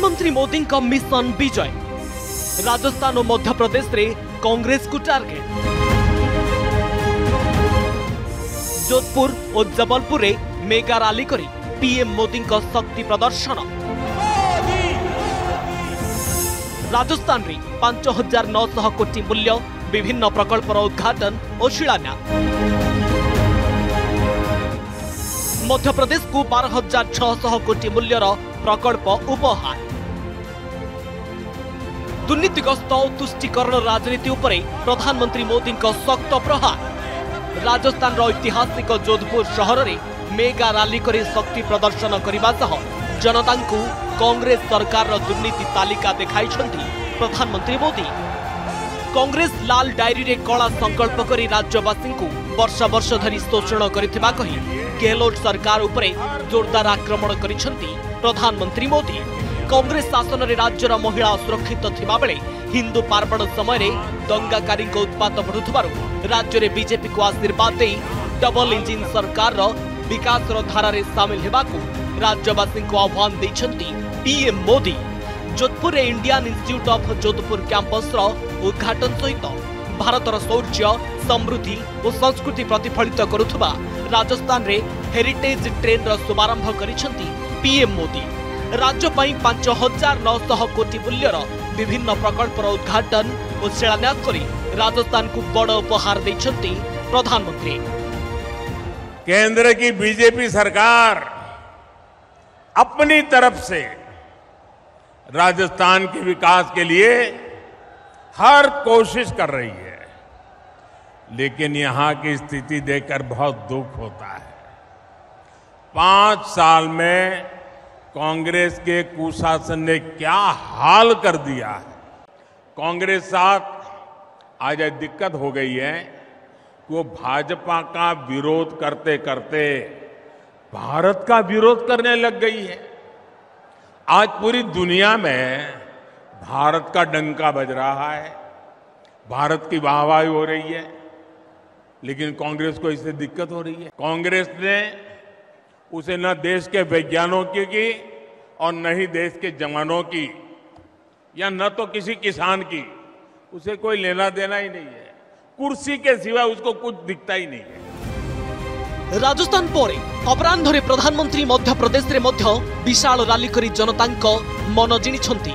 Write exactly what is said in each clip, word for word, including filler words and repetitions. प्रधानमंत्री मोदी का मिशन विजय राजस्थान और मध्य प्रदेश में कांग्रेस को टार्गेट। जोधपुर और जबलपुर में मेगा रैली करी पीएम मोदी का शक्ति प्रदर्शन। राजस्थान में पांच हजार नौ सौ कोटी मूल्य विभिन्न प्रकल्पर उद्घाटन और शिलान्यास। मध्य प्रदेश को बारह हजार छह सौ कोटी मूल्यर प्रकल्प उपहार। दुर्नीतिग्रस्त और तुष्टिकरण राजनीति उपरे प्रधानमंत्री मोदी का शक्त प्रहार। राजस्थान ऐतिहासिक जोधपुर शहर में मेगा रैली कर शक्ति प्रदर्शन करने सह जनता को कांग्रेस सरकार दुर्नीति तालिका देखाई प्रधानमंत्री मोदी। कांग्रेस लाल डायरी रे कला संकल्प कर राज्यवासी को वर्ष वर्ष धरी शोषण करिथिबा कहि गेहलोट सरकार उपरे जोरदार आक्रमण करिसेंती प्रधानमंत्री मोदी। कांग्रेस शासन रे राज्यर महिला असुरक्षित थिबा बेले हिंदू पार्वण समय रे दंगाकारी उत्पात बढ़ुथबारु राज्य रे बीजेपी को आशीर्वाद दे डबल इंजिन सरकार रो विकास रो धारा रे शामिल हेबाकू राज्यवासी को आह्वान दैछंती पीएम मोदी। जोधपुर रे Indian institute of Jodhpur campus रो उद्घाटन सहित भारतर शौर्य समृद्धि और संस्कृति प्रतिफलित करुवा राजस्थान रे हेरिटेज ट्रेन रो शुभारंभ करिसेंती पीएम मोदी। राज्य पई पांच हजार नौ सौ कोटी मूल्यर विभिन्न प्रकल्पर उद्घाटन और शिलान्यास करी राजस्थान को बड़ उपहार दैछंती प्रधानमंत्री। केंद्र की बीजेपी सरकार अपनी तरफ से राजस्थान के विकास के लिए हर कोशिश कर रही है, लेकिन यहां की स्थिति देखकर बहुत दुख होता है। पांच साल में कांग्रेस के कुशासन ने क्या हाल कर दिया है। कांग्रेस साथ आज दिक्कत हो गई है कि वो भाजपा का विरोध करते करते भारत का विरोध करने लग गई है। आज पूरी दुनिया में भारत का डंका बज रहा है, भारत की वाहवाही हो रही है, लेकिन कांग्रेस को इससे दिक्कत हो रही है। कांग्रेस ने उसे न देश के वैज्ञानिकों की और न ही देश के जवानों की या न तो किसी किसान की उसे कोई लेना देना ही नहीं है। कुर्सी के सिवा उसको कुछ दिखता ही नहीं है। राजस्थान पर अपराह्न प्रधानमंत्री मध्य प्रदेश में विशाल रैली कर जनता मन जिणी।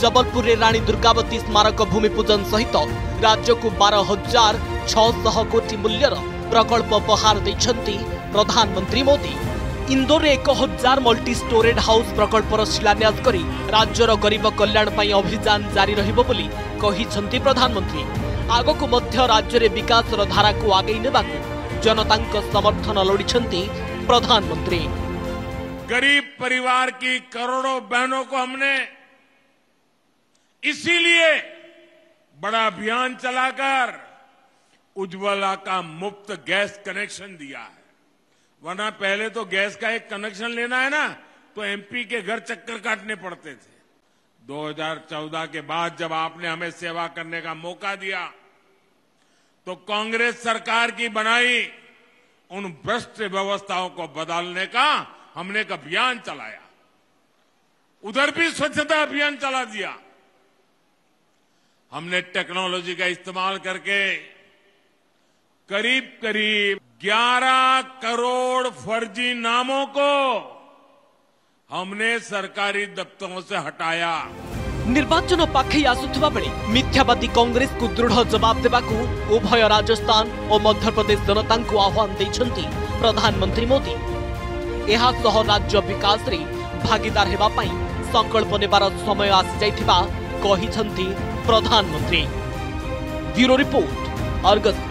जबलपुर में रानी दुर्गावती स्मारक भूमि पूजन सहित राज्य को बारह हजार छह सौ कोटी मूल्यर प्रकल्प उपहार दैछंती प्रधानमंत्री मोदी। इंदौर में एक हजार मल्टी स्टोरेज हाउस प्रकल्पर शिलान्यास कर राज्यर गरीब कल्याण पर अभियान जारी रहिबो बोली कहिसंती प्रधानमंत्री। आगक मध्य राज्य में विकास धारा को आगे नेबाकू जनता समर्थन लोड़ी प्रधानमंत्री। गरीब परिवार की करोड़ों बहनों को हमने इसीलिए बड़ा अभियान चलाकर उज्ज्वला का मुफ्त गैस कनेक्शन दिया है, वरना पहले तो गैस का एक कनेक्शन लेना है ना तो एमपी के घर चक्कर काटने पड़ते थे। दो हजार चौदह के बाद जब आपने हमें सेवा करने का मौका दिया तो कांग्रेस सरकार की बनाई उन भ्रष्ट व्यवस्थाओं को बदलने का हमने एक अभियान चलाया। उधर भी स्वच्छता अभियान चला दिया। हमने टेक्नोलॉजी का इस्तेमाल करके करीब करीब ग्यारह करोड़ फर्जी नामों को हमने सरकारी दफ्तरों से हटाया। निर्वाचन पाखे आसुवा बेले मिथ्यावादी कांग्रेस को दृढ़ जवाब देवाकू उभय राजस्थान और मध्य प्रदेश जनता को आह्वान दैछंती प्रधानमंत्री मोदी। एहा सह राज्य विकास रे भागीदार हेबा पई संकल्प नेबार समय आसी जाइथिबा कहिसंती प्रधानमंत्री। Bureau report Argus.